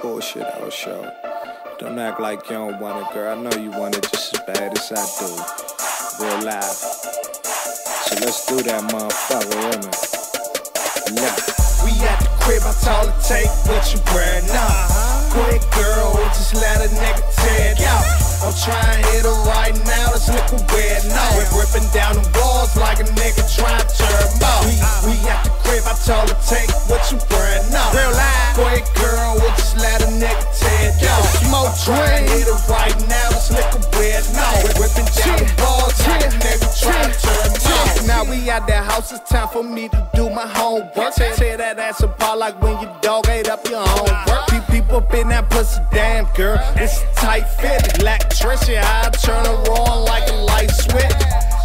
bullshit I'll show. Don't act like you don't want it, girl. I know you want it just as bad as I do. Real life. So let's do that, motherfucker, innit? Yeah. We at the crib, I told her take what you wearing now. Quick girl, just let a nigga tear it out. I'm trying to hit her right now, this liquid weird now. We're ripping down the walls like a nigga trying to turn out. We at the crib, I told her take what you wearing now. Real life. Quick girl, just let a nigga tear it out. Smoke trying to hit her right now, this liquid weird now. We're ripping down the walls like a nigga trying to turn out. Now we at that house, it's time for me to do my homework. Tear that ass apart like when your dog ate up your homework. Up in that pussy, damn girl, it's a tight fit, electricity, I turn her on like a light switch.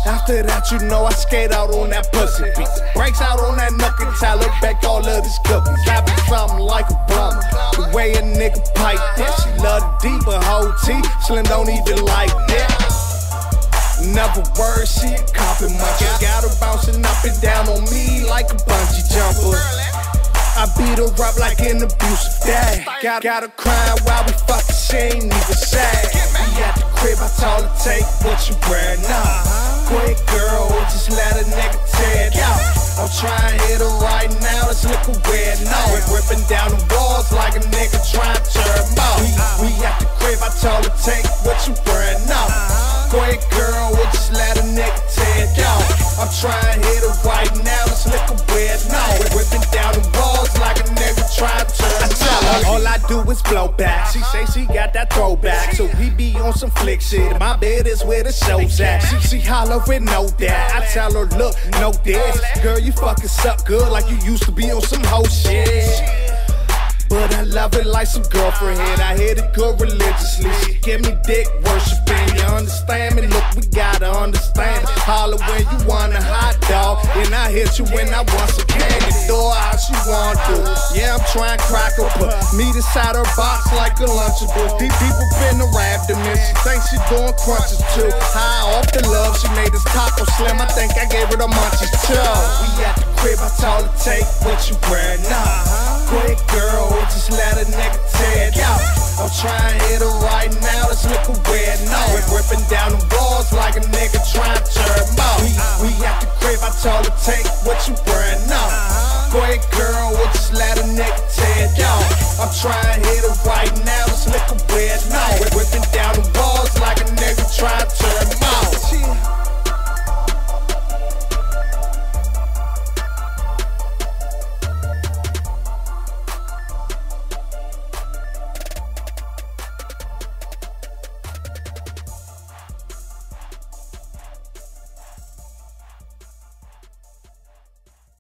After that, you know I skate out on that pussy, beat the brakes out on that nook and tell her back all of this cookies. Slapping something like a bum, the way a nigga pipe that. She love the deep, but whole T, Slim don't even like that. Never worried, she a coppin' monkey, got her bouncing up and down on me like a bungee jumper. I beat her up like an abusive dad. Got her crying while we fucking, she ain't even sad. We at the crib, I told her take what you wearing now. Quick girl, just let a nigga tear it out. I'm trying to hit her right now, this liquor weird now. We're ripping down the walls like a nigga trying to turn out. We at the crib, I told her take what you wearing now. Quick girl, just let a nigga tear it out. I'm trying to hit her right now, this liquor weird now. We're ripping down the walls. All I do is blow back. She say she got that throwback, so we be on some flick shit. My bed is where the show's at. She hollerin', know that. I tell her, look, no this. Girl, you fucking suck good like you used to be on some hoe shit. But I love it like some girlfriend. I hit it good religiously. She give me dick worshiping. You understand me? Look, we gotta understand. Holler when you want a hot dog, and I hit you when I want some candy. Throw her how she want to. Yeah, I'm trying to crack her, but meat inside her box like a lunchable. Deep up in her abdomen, she thinks she doing crunches too. High off the love, she made this taco slim. I think I gave her the munchies too. We at the crib, I told her take what you wearing now. Quick girl, just let a nigga tear it out. I'm trying to hit her right now, this liquor weird now. We're ripping down the walls like a nigga trying to turn out. We at the crib, I told her take what you wearing now. Quick girl, just let a nigga tear it out. I'm trying to hit